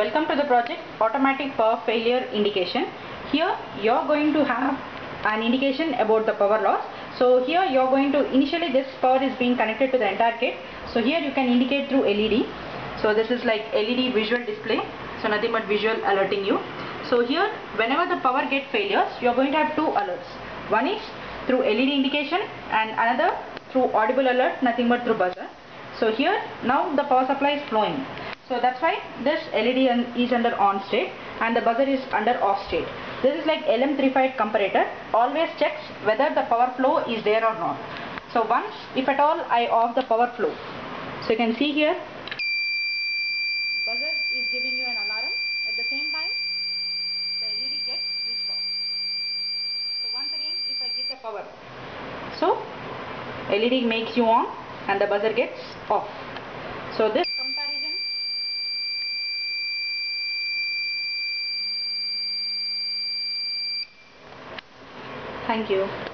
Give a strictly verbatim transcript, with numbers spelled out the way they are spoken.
Welcome to the project Automatic Power Failure Indication. Here you are going to have an indication about the power loss. So here you are going to, initially this power is being connected to the entire kit. So here you can indicate through L E D. So this is like L E D visual display. So nothing but visual alerting you. So here whenever the power gate failures, you are going to have two alerts. One is through L E D indication and another through audible alert, nothing but through buzzer. So here now the power supply is flowing. So that's why this L E D is under on state and the buzzer is under off state. This is like L M thirty-five comparator, always checks whether the power flow is there or not. So once, if at all, I off the power flow. So you can see here, buzzer is giving you an alarm. At the same time, the L E D gets switched off. So once again, if I give the power, so L E D makes you on and the buzzer gets off. So this comparison Thank you.